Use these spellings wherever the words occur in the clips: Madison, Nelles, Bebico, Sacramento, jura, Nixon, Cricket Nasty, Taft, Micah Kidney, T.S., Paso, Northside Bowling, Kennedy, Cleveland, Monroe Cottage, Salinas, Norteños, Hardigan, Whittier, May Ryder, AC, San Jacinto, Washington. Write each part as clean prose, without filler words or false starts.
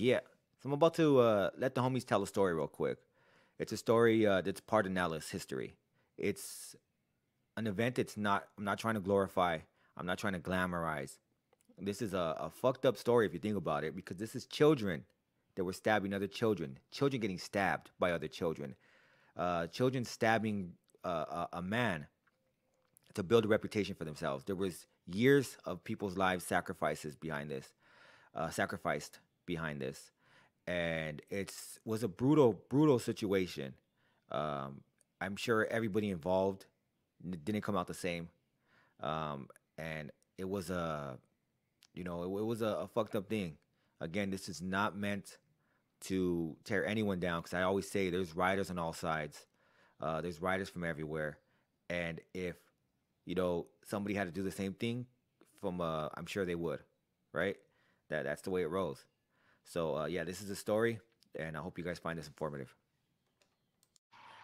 Yeah. So I'm about to let the homies tell a story real quick. It's a story that's part of Nelles history. It's an event that's not, I'm not trying to glorify. I'm not trying to glamorize. This is a fucked up story if you think about it, because this is children that were stabbing other children. Children getting stabbed by other children. Children stabbing a man to build a reputation for themselves. There was years of people's lives sacrificed behind this. And it was a brutal situation. I'm sure everybody involved didn't come out the same. And it was a fucked up thing. Again, this is not meant to tear anyone down, because I always say there's riders on all sides. There's riders from everywhere. And if, somebody had to do the same thing from, I'm sure they would, right? That's the way it rolls. So, yeah, this is a story, and I hope you guys find this informative.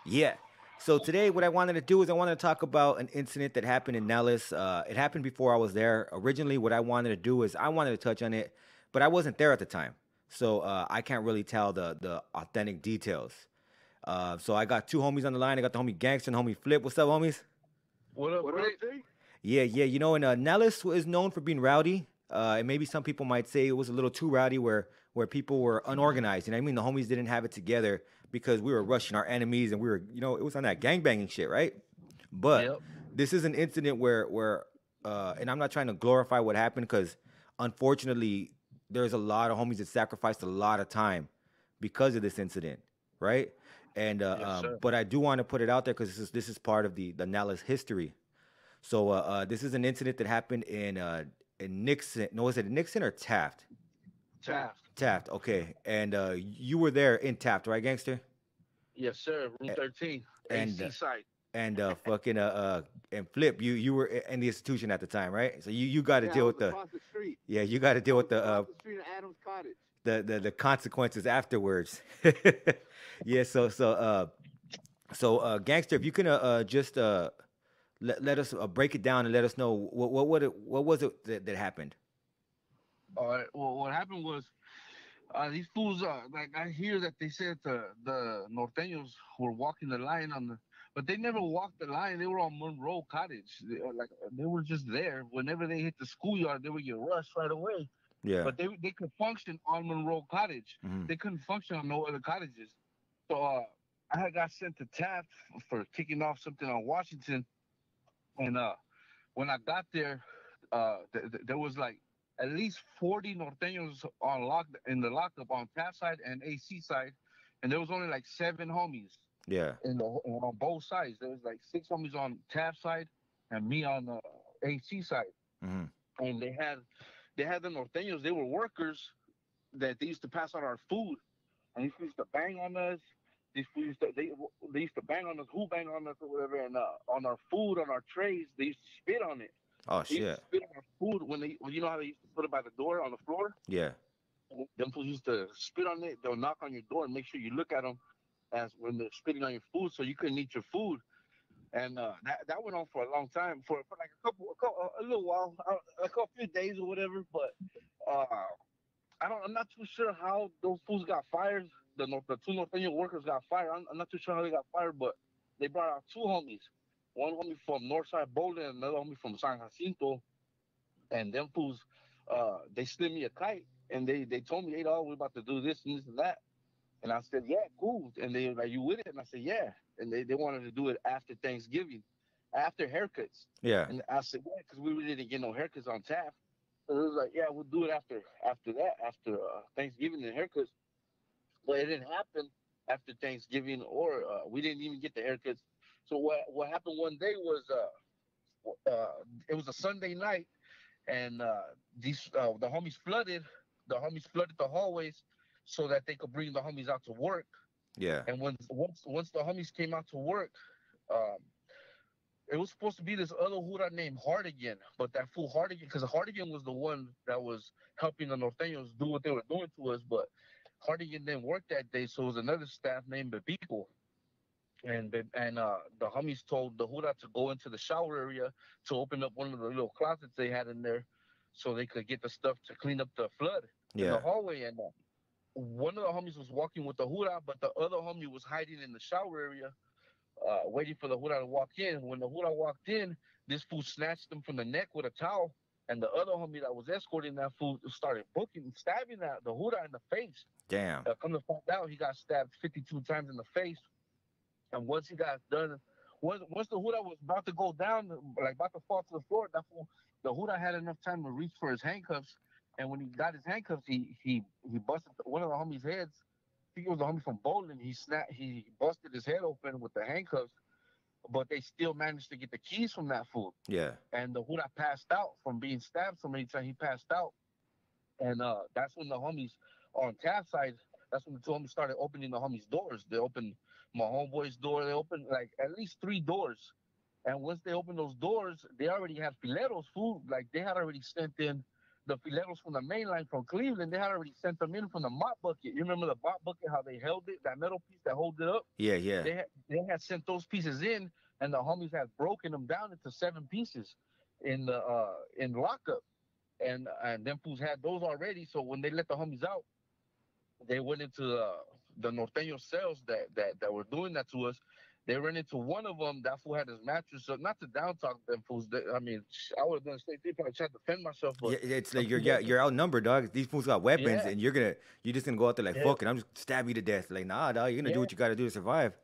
Yeah. So today what I wanted to do is I wanted to talk about an incident that happened in Nelles. It happened before I was there. Originally, what I wanted to do is I wanted to touch on it, but I wasn't there at the time. So I can't really tell the authentic details. So I got two homies on the line. I got the homie Gangster and homie Flip. What's up, homies? What up? What do you think? Yeah. And Nelles is known for being rowdy. And maybe some people might say it was a little too rowdy where people were unorganized. And I mean, the homies didn't have it together because we were rushing our enemies and we were, it was on that gangbanging shit, right? But This is an incident where and I'm not trying to glorify what happened, because unfortunately there's a lot of homies that sacrificed a lot of time because of this incident, right? And but I do want to put it out there because this is part of the Nelles history. So this is an incident that happened in Nixon. No, is it Nixon or Taft? Taft. Okay. And you were there in Taft, right, Gangster? Yes, sir. Room 13. And AC site. And and Flip, you were in the institution at the time, right? So you got to deal with the street. Yeah, you got to deal with the street of Adams Cottage. The consequences afterwards. Yeah. So Gangster, if you can just let us break it down and let us know what was it that happened. All right. Well, what happened was these fools. Like I hear that they said the Norteños were walking the line but they never walked the line. They were on Monroe Cottage. They were just there. Whenever they hit the schoolyard, they would get rushed right away. Yeah. But they could function on Monroe Cottage. Mm-hmm. They couldn't function on no other cottages. So I had got sent to Taft for kicking off something on Washington, and when I got there, there was like at least 40 Norteños in the lockup on Taft side and AC side, and there was only like 7 homies. Yeah. On both sides, there was like 6 homies on Taft side and me on the AC side. Mm-hmm. And they had the Norteños. They were workers that they used to pass out our food, and they used to bang on us. They used to bang on us. Who bang on us or whatever? And on our food, on our trays, they used to spit on it. Oh, shit. They used to spit on our food when you know how they used to put it by the door on the floor. Yeah. Them fools used to spit on it. They'll knock on your door and make sure you look at them as when they're spitting on your food, so you couldn't eat your food. And that went on for a long time, for like a few days or whatever. But I'm not too sure how those fools got fired. The two Norteño workers got fired. I'm not too sure how they got fired, but they brought out 2 homies. One homie from Northside Bowling and another homie from San Jacinto. And them fools, they slid me a kite, and they told me, hey, we're about to do this and this and that. And I said, yeah, cool. And they were like, you with it? And I said, yeah. And they wanted to do it after Thanksgiving, after haircuts. Yeah. And I said, yeah, because we really didn't get no haircuts on Taft. So it was like, yeah, we'll do it after Thanksgiving and haircuts. But it didn't happen after Thanksgiving, or we didn't even get the haircuts. So what happened one day was it was a Sunday night, and the homies flooded the hallways so that they could bring the homies out to work. Yeah. And once the homies came out to work, it was supposed to be this other Hura named Hardigan, but that fool Hardigan, because Hardigan was the one that was helping the Norteños do what they were doing to us, but Hardigan didn't work that day, so it was another staff named Bebico. And the homies told the Hura to go into the shower area to open up one of the little closets they had in there so they could get the stuff to clean up the flood in the hallway. And one of the homies was walking with the hura, but the other homie was hiding in the shower area, waiting for the hura to walk in. When the hura walked in, this fool snatched him from the neck with a towel, and the other homie that was escorting that fool started poking and stabbing the hura in the face. Damn. Come to find out, he got stabbed 52 times in the face. And once he got done, once the hura was about to go down, like about to fall to the floor, that fool, the hura had enough time to reach for his handcuffs. And when he got his handcuffs, he busted one of the homies' heads. I think it was the homie from Bowling. He busted his head open with the handcuffs, but they still managed to get the keys from that fool. Yeah. And the hura passed out from being stabbed so many times. He passed out, and that's when the homies on Taft side. That's when the two homies started opening the homies' doors. They opened my homeboy's door. They opened like at least 3 doors. And once they opened those doors, they already had fileros, food. Like they had already sent in. The fileros from the mainline from Cleveland, they had already sent them in from the mop bucket. You remember the mop bucket, how they held it, that metal piece that holds it up? Yeah, yeah. They had sent those pieces in, and the homies had broken them down into 7 pieces in the in lockup. And them fools had those already, so when they let the homies out, they went into the Norteño cells that were doing that to us. They ran into one of them. That fool had his mattress up. Not to down talk them fools. I mean, I would have done the same thing. Probably tried to defend myself. But yeah, it's like you're outnumbered, dog. These fools got weapons, yeah. And you're just gonna go out there like fuck it. I'm just stab you to death. Like nah, dog. You're gonna do what you gotta do to survive.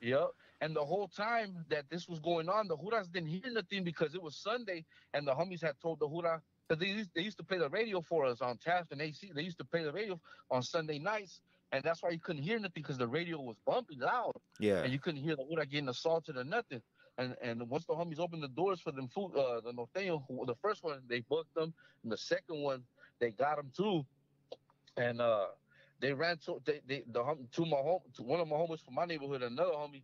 Yep. And the whole time that this was going on, the juras didn't hear nothing because it was Sunday, and the homies had told the jura because they used to play the radio for us on Taft and AC. They used to play the radio on Sunday nights. And that's why you couldn't hear nothing because the radio was bumping loud. Yeah. And you couldn't hear the hura getting assaulted or nothing. And once the homies opened the doors for them food, the Norteño, the first one, they booked them. And the second one, they got them too. And they ran to one of my homies from my neighborhood, another homie.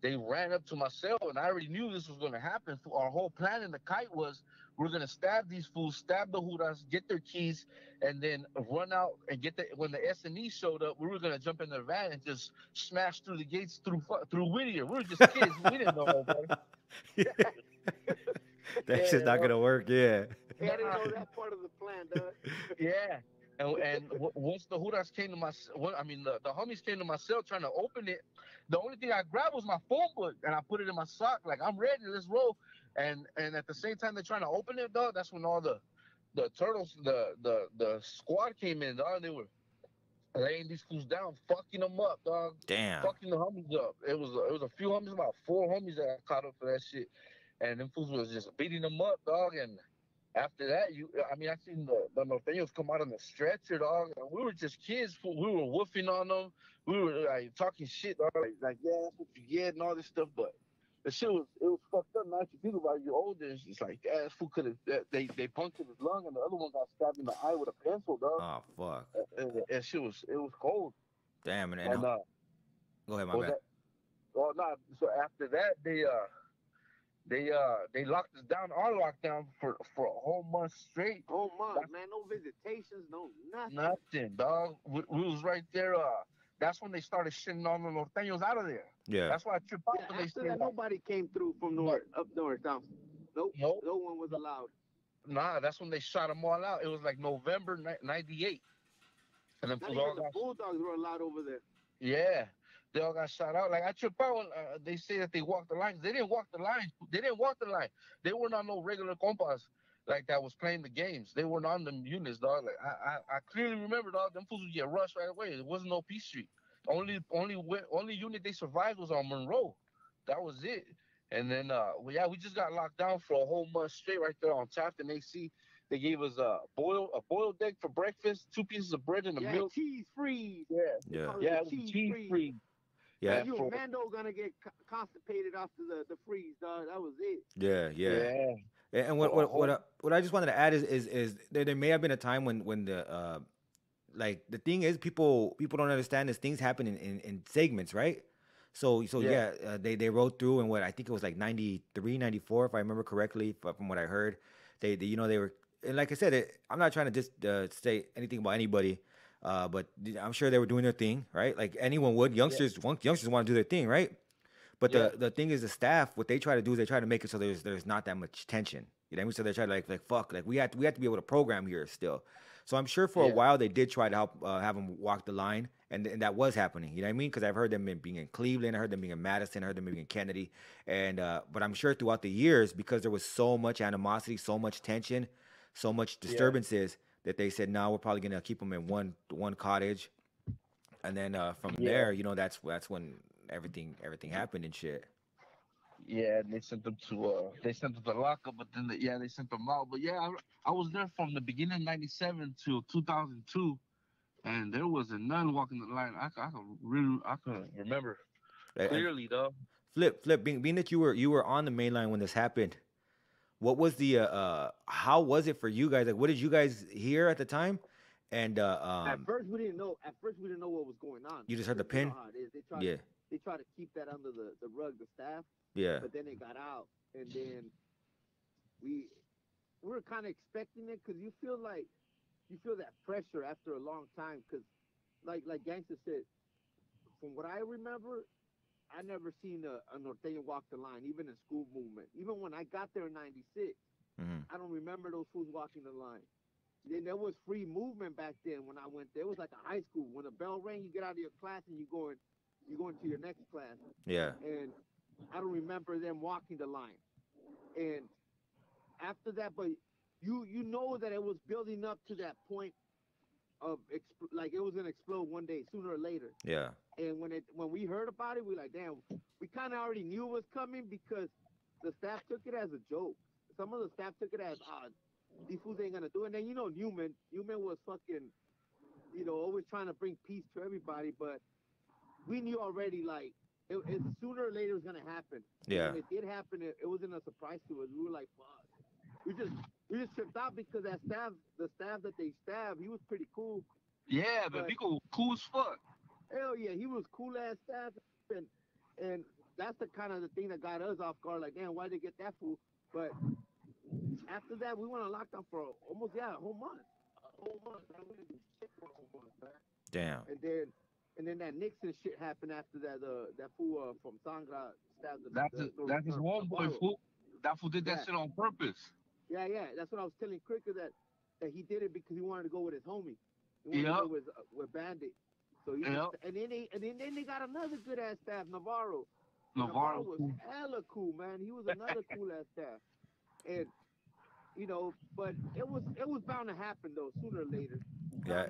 They ran up to my cell, and I already knew this was going to happen. So our whole plan in the kite was we're going to stab these fools, stab the juras, get their keys, and then run out and get the – when the S&E showed up, we were going to jump in their van and just smash through the gates through Whittier. We were just kids. We didn't know, bro. That's just not going to work, yeah. Yeah, I didn't know that part of the plan, dog. Yeah. And once the juras came to my, the homies came to my cell trying to open it, the only thing I grabbed was my phone book and I put it in my sock like I'm ready, let's roll. And at the same time they're trying to open it, dog, that's when all the turtles, the squad came in, dog. They were laying these fools down, fucking them up, dog. Damn. Fucking the homies up. It was a few homies, about 4 homies that I caught up for that shit, and them fools was just beating them up, dog. And after that, I seen the Norteños come out on the stretcher, dog. And we were just kids. We were woofing on them. We were like talking shit, dog. Like yeah, that's what you get and all this stuff. But the shit was fucked up. Now that you think about it, you're older. It's just like yeah, this fool could have. They punctured his lung, and the other one got stabbed in the eye with a pencil, dog. Oh fuck. And shit was cold. Damn, man. And go ahead, my bad. Well, no. So after that, They locked us down, our lockdown, for a whole month straight. Whole month, man. No visitations, no nothing. Nothing, dog. We was right there. That's when they started shitting all the Norteños out of there. Yeah. That's why I tripped out. Yeah, after that, nobody came through from north, up north, down. Nope. No one was allowed. Nah, that's when they shot them all out. It was like November 98. And then the Bulldogs were allowed over there. Yeah. They all got shot out. Like, I trip out when they say that they walked the lines. They didn't walk the lines. They didn't walk the line. They weren't on no regular compas like that was playing the games. They weren't on them units, dog. Like, I clearly remember, dog, them fools would get rushed right away. There wasn't no Peace Street. Only unit they survived was on Monroe. That was it. And then, we just got locked down for a whole month straight right there on Taft and AC. They gave us a boiled egg for breakfast, 2 pieces of bread and a milk. Cheese free. Yeah, it was cheese free. Yeah, you and Mando gonna get constipated after the freeze, dog. That was it. Yeah. And what I just wanted to add is there may have been a time when the like the thing is people don't understand is things happen in segments, right? So they rode through and what I think it was like 93, 94, if I remember correctly from what I heard. They were, and like I said, I'm not trying to just say anything about anybody. But I'm sure they were doing their thing, right? Like anyone would. Youngsters want to do their thing, right? But the thing is, the staff, what they try to do is they try to make it so there's not that much tension. You know what I mean? So they try to like fuck, like we have to be able to program here still. So I'm sure for a while they did try to help have them walk the line, and that was happening. You know what I mean? Because I've heard them being in Cleveland, I heard them being in Madison, I heard them being in Kennedy, and but I'm sure throughout the years, because there was so much animosity, so much tension, so much disturbances, that they said, "No, we're probably gonna keep them in one cottage," and then from there, you know, that's when everything happened and shit. Yeah, and they sent them to lockup, but then they sent them out. But I was there from the beginning of '97 to 2002, and there wasn't none walking the line. I can remember clearly though. Flip. Being that you were on the main line when this happened, what was the how was it for you guys? Like, what did you guys hear at the time? And at first we didn't know. At first we didn't know what was going on. You just heard the pin. You know how it is. They try to keep that under the rug, the staff. Yeah. But then it got out, and then we were kind of expecting it, because you feel that pressure after a long time, because like Gangsta said, from what I remember, I never seen a Norteño walk the line, even in school movement. Even when I got there in '96, I don't remember those fools walking the line. Then there was free movement back then when I went there. It was like a high school. When the bell rang, you get out of your class and you're going to your next class. Yeah. And I don't remember them walking the line. And after that, but you know that it was building up to that point of like it was gonna explode one day, sooner or later. Yeah. And when we heard about it, we like, damn, we kind of already knew it was coming, because the staff took it as a joke. Some of the staff took it as, these fools ain't gonna do it. And then, you know, Newman was fucking, you know, always trying to bring peace to everybody, but we knew already, like, It sooner or later it was gonna happen. Yeah. And it did happen. It wasn't a surprise to us. We were like, "Fuck." We just tripped out, because that staff, the staff that they stabbed, he was pretty cool. Yeah, but people cool as fuck. Hell yeah, he was cool ass staff, and that's the kind of the thing that got us off guard. Like, damn, why did they get that fool? But after that, we went on lockdown for almost a whole month. A whole month. I wouldn't do shit for a whole month, man. Damn. And then that Nixon shit happened after that. That fool from Sangra stabbed that's his homeboy, fool. That fool did that shit on purpose. Yeah, yeah. That's what I was telling Cricker, that he did it because he wanted to go with his homie. He wanted to go with Bandit. So and then they got another good ass staff, Navarro. Navarro was hella cool, man. He was another cool ass staff. And you know, but it was bound to happen though, sooner or later. Yeah.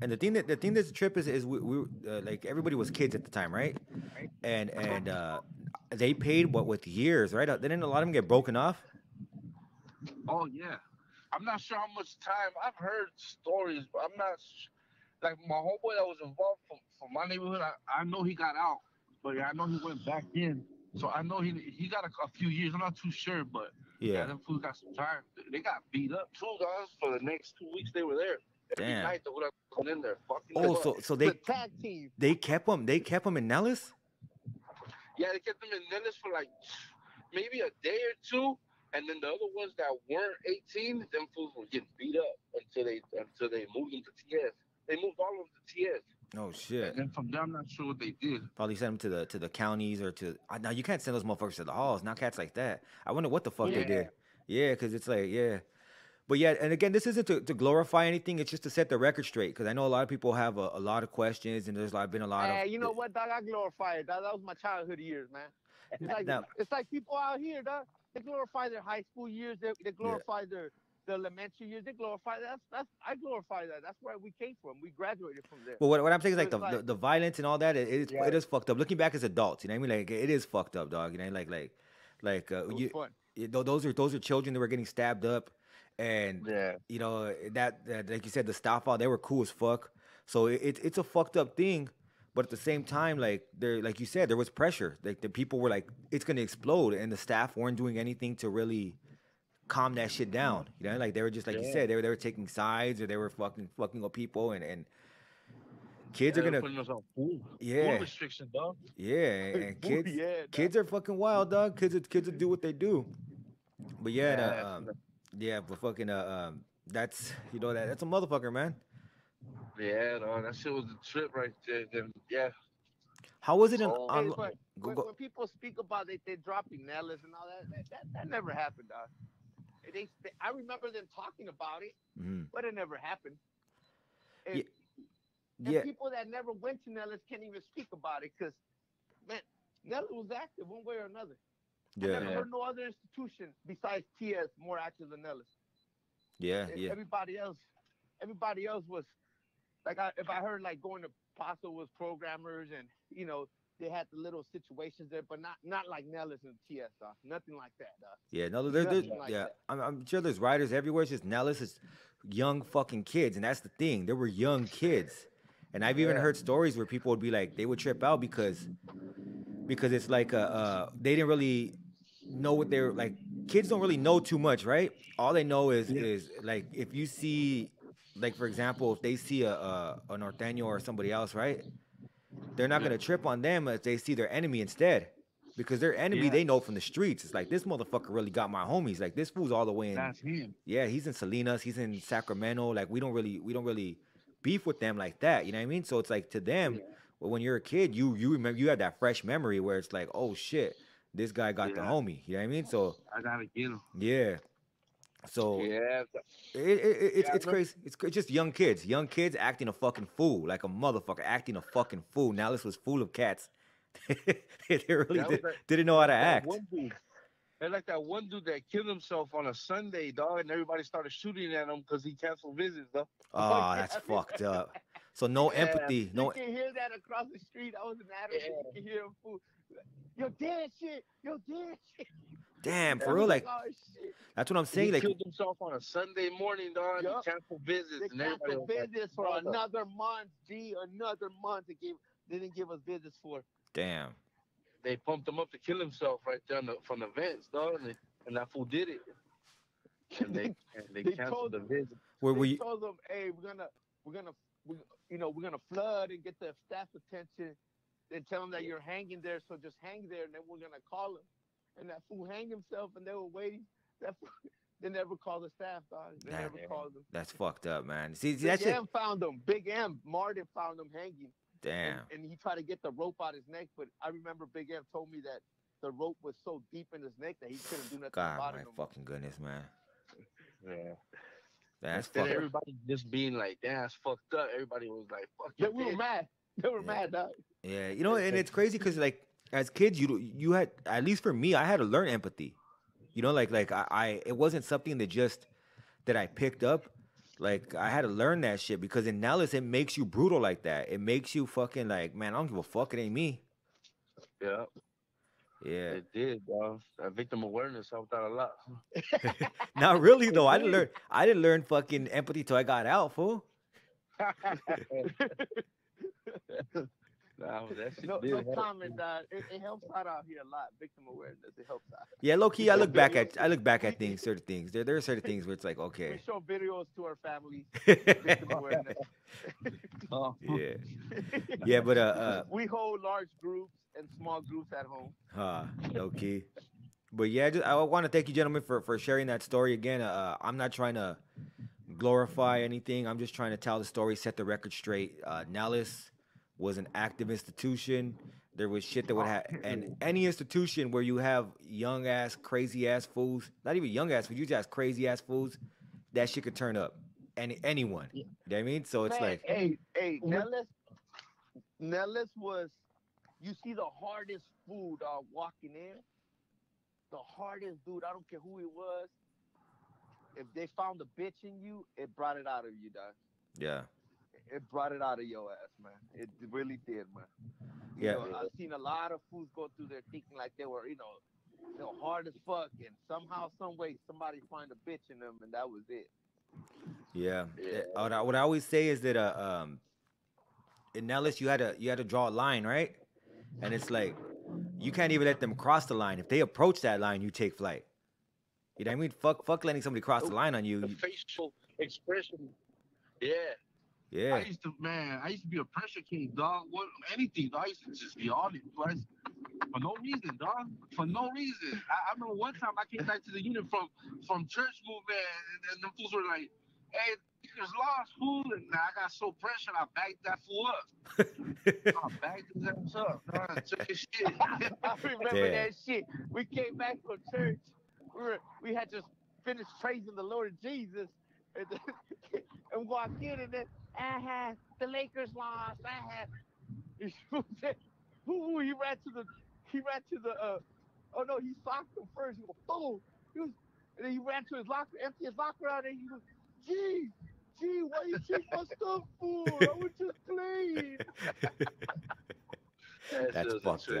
And the thing this trip is we like everybody was kids at the time, right? And they paid what with years, right? Didn't a lot of them get broken off? Oh yeah, I'm not sure how much time. I've heard stories, but I'm not like my homeboy that was involved from my neighborhood. I know he got out, but I know he went back in. So I know he got a few years. I'm not too sure, but yeah, them fools got some time. They got beat up too, guys. For the next 2 weeks they were there. Damn. Night, in there, oh, so they kept them in Nelles. Yeah, they kept them in Nelles for like maybe a day or two, and then the other ones that weren't 18, them fools were getting beat up until they moved them to T.S. They moved all of them to T.S. Oh shit! And from there, I'm not sure what they did. Probably sent them to the counties or to. Now you can't send those motherfuckers to the halls. Now cats like that. I wonder what the fuck they did. Yeah, because it's like But yeah, and again, this isn't to glorify anything. It's just to set the record straight, because I know a lot of people have a lot of questions, and there's been a lot of. You know what, dog? I glorify it. Dog. That was my childhood years, man. It's like people out here, dog. They glorify their high school years. They glorify their elementary years. They glorify that. I glorify that. That's where we came from. We graduated from there. Well, what I'm saying is like the violence and all that. It is fucked up. Looking back as adults, you know what I mean? Like it is fucked up, dog. You know, those are children that were getting stabbed up. And you know that like you said, the staff out, they were cool as fuck. So it's a fucked up thing, but at the same time, like there, like you said, there was pressure. Like the people were like, it's gonna explode, and the staff weren't doing anything to really calm that shit down. You know, like they were just like you said, they were taking sides, or they were fucking up people, and kids are gonna putting us on food restriction, dog. Yeah, and kids are fucking wild, dog. Kids do what they do. But but fucking that's you know that's a motherfucker, man. Yeah, no, that shit was a trip right there. Then, yeah. How was it when people speak about it, they dropping Nelles and all that, that never happened, dog. I remember them talking about it, but it never happened. And, and people that never went to Nelles can't even speak about it because, man, Nelles was active one way or another. Yeah, I never heard no other institution besides T.S. more active than Nelles. Yeah, and everybody else was like, if I heard like going to Paso was programmers and you know they had the little situations there, but not like Nelles and T.S. Nothing like that. Yeah, no, there's I'm sure there's writers everywhere. It's just Nelles is young fucking kids, and that's the thing. There were young kids, and I've even heard stories where people would be like they would trip out because it's like they didn't really know what they were like. Kids don't really know too much, right? All they know is like if you see, like for example, if they see a Norteño or somebody else, right? They're not gonna trip on them if they see their enemy instead, because their enemy they know from the streets. It's like this motherfucker really got my homies. Like this fool's all the way in. That's him. Yeah, he's in Salinas. He's in Sacramento. Like we don't really beef with them like that. You know what I mean? So it's like to them, when you're a kid, you remember you have that fresh memory where it's like, oh shit. This guy got the homie, you know what I mean? So I gotta get him. Yeah. So it's crazy. It's just young kids acting a fucking fool, like a motherfucker acting a fucking fool. Nelles was full of cats. They really didn't know how to act. They're like that one dude that killed himself on a Sunday, dog, and everybody started shooting at him because he canceled visits, though. Oh, that's fucked up. So no empathy. No. You can hear that across the street. I was in Madison. You can hear him fool. Yo, dead shit. Damn, for real, like that's what I'm saying. He killed himself on a Sunday morning, dog. Yep. He canceled visits. They canceled visits for another month. Another month. They didn't give us visits for. Damn. They pumped him up to kill himself right there from the vents, dog. And that fool did it. And they canceled the visit. They told them, hey, we're gonna flood and get the staff's attention. And tell them that you're hanging there, so just hang there, and then we're gonna call him. And that fool hanged himself, and they were waiting. That fool, they never called the staff, dog. They never called them. That's fucked up, man. See, that's Big M found him. Big M, Martin found him hanging. Damn. And he tried to get the rope out his neck, but I remember Big M told me that the rope was so deep in his neck that he couldn't do nothing about it. God, my fucking goodness, man. Yeah. That's fucked up. Everybody just being like, damn, that's fucked up. Everybody was like, fuck. Yeah, we were mad. They were mad, dog. Yeah, you know, and it's crazy because like as kids, you had, at least for me, I had to learn empathy. You know, like I it wasn't something that I picked up. Like I had to learn that shit because in Nelles it makes you brutal like that. It makes you fucking like, man, I don't give a fuck. It ain't me. Yeah. Yeah. It did, bro. That victim awareness helped out a lot. Not really though. I didn't learn fucking empathy till I got out, fool. No comment, dog. It helps out here a lot. Victim awareness, it helps out. Yeah, low key, I look back at things, certain things. There are certain things where it's like, okay. We show videos to our families. Victim awareness. Yeah, but we hold large groups and small groups at home. Low key. But yeah, I want to thank you, gentlemen, for sharing that story again. I'm not trying to glorify anything. I'm just trying to tell the story, set the record straight. Nelles was an active institution. There was shit that would happen, and any institution where you have young ass, crazy ass fools, not even young ass, but you just crazy ass fools, that shit could turn up. And anyone, you know what I mean? So it's Nelles was, you see the hardest fool dog walking in, the hardest dude. I don't care who he was. If they found a bitch in you, it brought it out of you, dog. Yeah. It brought it out of your ass, man. It really did, man. You know, I've seen a lot of fools go through there thinking like they were, you know, hard as fuck, and somehow, some way, somebody find a bitch in them, and that was it. Yeah. What I always say is that in Nelles, you had to draw a line, right? And it's like you can't even let them cross the line. If they approach that line, you take flight. You know what I mean? Fuck letting somebody cross the line on you. The facial expression. Yeah. Yeah. I used to be a pressure king, dog. Anything, dog. I used to just be on it, for no reason, dog. For no reason. I remember one time I came back to the unit from church movement, and the fools were like, "Hey, there's lost fool," and I got so pressured, I backed that fool up. I backed that up, dog. I took his shit. I remember that shit. We came back from church. We had just finish praising the Lord Jesus and walk in and then, uh-huh, the Lakers lost, uh-huh. You know what I'm saying? Ooh, he ran to the oh no, he socked him first. He was a fool. And then he ran to his locker, empty his locker out, and he goes, gee, why you cheat my stuff for? I was just playing. That's fucked up.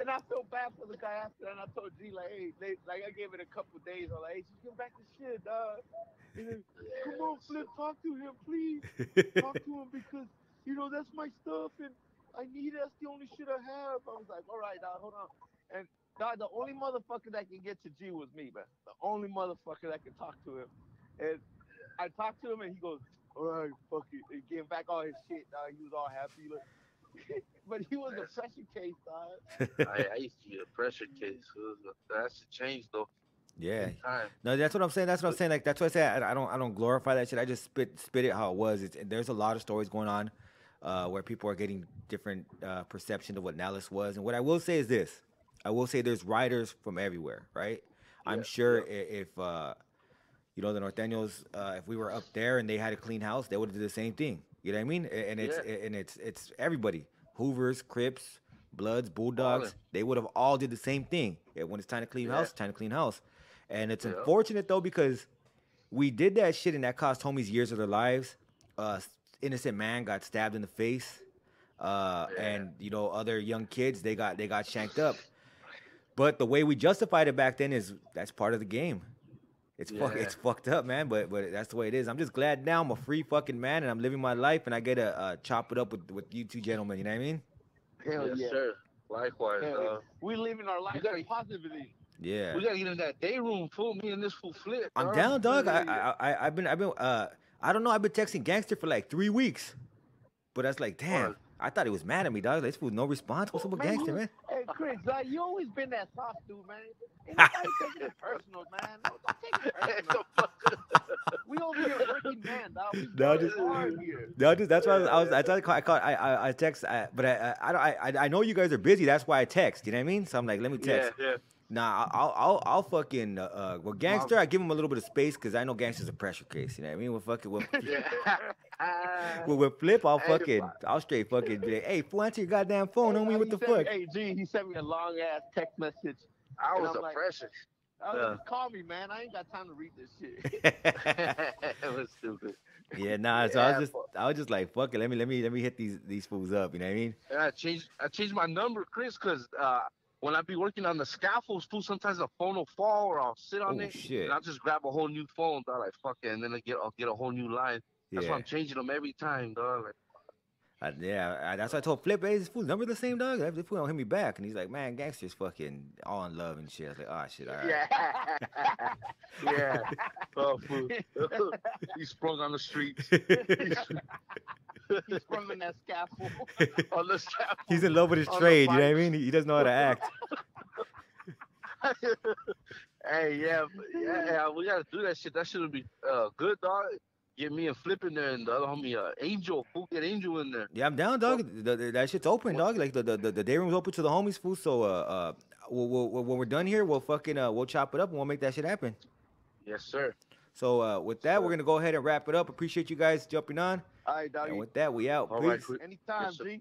And I feel bad for the guy after that. And I told G, like, hey, I gave it a couple of days. I'm like, hey, just get back to shit, dog. Then, come on, Flip, talk to him, please. Talk to him because, you know, that's my stuff, and I need it. That's the only shit I have. I was like, all right, dog, hold on. And dog, the only motherfucker that can get to G was me, man. The only motherfucker that can talk to him. And I talked to him, and he goes, all right, fuck it. And gave back all his shit, dog. He was all happy. Look. But he was a pressure case, dog. I used to be a pressure case. That's the change, though. Yeah. No, that's what I'm saying. That's what I'm saying. Like, that's what I say. I don't glorify that shit. I just spit it how it was. There's a lot of stories going on where people are getting different perception of what Nelles was. And what I will say is this. I will say there's writers from everywhere, right? Yeah, I'm sure if you know, the Norteños, if we were up there and they had a clean house, they would have done the same thing. You know what I mean? And it's everybody. Hoovers, Crips, Bloods, Bulldogs, they would have all did the same thing. Yeah, when it's time to clean house, it's time to clean house. And it's unfortunate though, because we did that shit and that cost homies years of their lives. Innocent man got stabbed in the face. And you know, other young kids, they got shanked up. But the way we justified it back then is that's part of the game. It's fucked up, man. But that's the way it is. I'm just glad now I'm a free fucking man and I'm living my life and I get to chop it up with you two gentlemen. You know what I mean? Hell yeah, sir. Likewise. We living our life with positivity. Yeah. We gotta get in that day room, fool. Me and this fool Flip. I'm down, dog. I've been I don't know. I've been texting Gangster for like 3 weeks, but that's like damn. I thought he was mad at me, dog. This was no response. What's up with Gangster, man? Hey, Chris, you always been that soft dude, man. Ain't nobody taking it personal, man. Don't take it personal. We over here working man, dog. We here. No, just that's why I know you guys are busy. That's why I text. You know what I mean? So I'm like, let me text. Yeah. Nah, I'll fucking well, Gangster, I give him a little bit of space because I know Gangster's a pressure case. You know what I mean? With Flip, I'll straight fucking be like, hey, fool, answer your goddamn phone, homie. What the fuck? Hey, G, he sent me a long ass text message. I was a pressure. Just call me, man. I ain't got time to read this shit. It was stupid. Yeah, nah. So I was just like, fuck it. Let me hit these fools up. You know what I mean? And I changed my number, Chris, because when I be working on the scaffolds, too, sometimes the phone will fall or I'll sit on it. Shit. And I'll just grab a whole new phone, dog. Like, fuck it. And then I'll get a whole new line. That's why I'm changing them every time, dog. Like, that's why I told Flip, hey, this fool's number the same, dog? This fool don't hit me back. And he's like, man, Gangster's fucking all in love and shit. I was like, oh, shit, all right. Yeah. Oh, fool. He sprung on the streets. He's sprung on that scaffold. He's in love with his trade, you know what I mean? He doesn't know how to act. Hey, yeah, we got to do that shit. That shit would be good, dog. Get me and Flip in there, and the other homie Angel. Fool, get Angel in there. Yeah, I'm down, dog. That shit's open, dog. Like the day room's open to the homies, fool. So we'll, when we're done here, we'll fucking we'll chop it up and we'll make that shit happen. Yes, sir. So with that, we're gonna go ahead and wrap it up. Appreciate you guys jumping on. All right, dog. And with that, we out. All right, anytime, G.